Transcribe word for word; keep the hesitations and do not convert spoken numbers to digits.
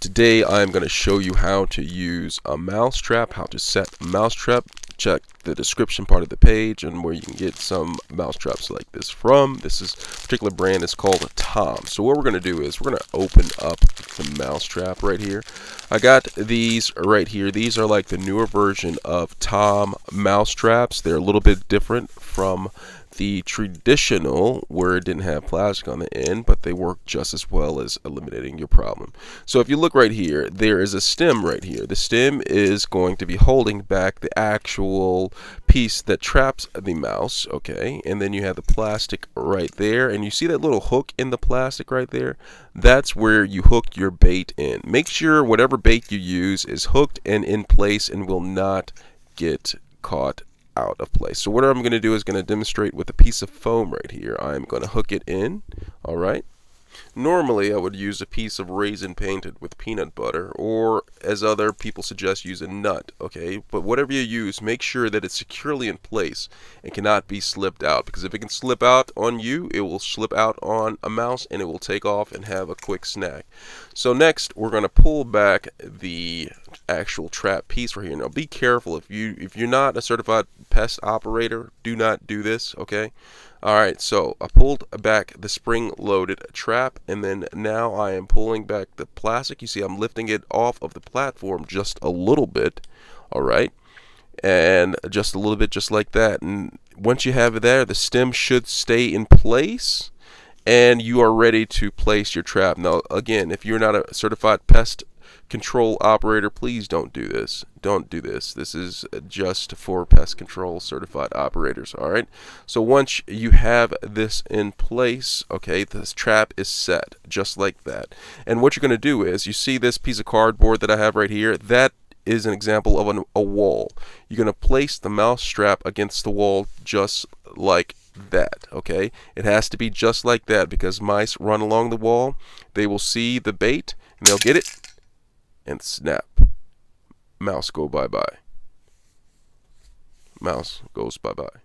Today I'm going to show you how to use a mousetrap, how to set a mousetrap. Check the description part of the page and where you can get some mousetraps like this from. This is a particular brand is called Tom. So what we're going to do is we're going to open up the mousetrap right here. I got these right here. These are like the newer version of Tom mousetraps. They're a little bit different from the traditional where it didn't have plastic on the end, but they work just as well as eliminating your problem. So if you look right here, there is a stem right here. The stem is going to be holding back the actual piece that traps the mouse, okay? And then you have the plastic right there, and you see that little hook in the plastic right there? That's where you hook your bait in. Make sure whatever bait you use is hooked and in place and will not get caught out of place. So what I'm going to do is going to demonstrate with a piece of foam right here. I'm going to hook it in. All right. Normally I would use a piece of raisin painted with peanut butter, or as other people suggest, use a nut, okay? But whatever you use, make sure that it's securely in place and cannot be slipped out, because if it can slip out on you, it will slip out on a mouse and it will take off and have a quick snack. So next we're going to pull back the actual trap piece right here. Now be careful, if you if you're not a certified pest operator, do not do this, okay? Alright, so I pulled back the spring-loaded trap, and then now I am pulling back the plastic. You see I'm lifting it off of the platform just a little bit, alright? And just a little bit, just like that. And once you have it there, the stem should stay in place, and you are ready to place your trap. Now again, if you're not a certified pest control operator, please don't do this. Don't do this. This is just for pest control certified operators, alright? So once you have this in place, okay, this trap is set just like that. And what you're going to do is, you see this piece of cardboard that I have right here? That is an example of an, a wall. You're going to place the mouse trap against the wall just like that, okay? It has to be just like that, because mice run along the wall, they will see the bait, and they'll get it, and snap. Mouse go bye-bye. Mouse goes bye-bye.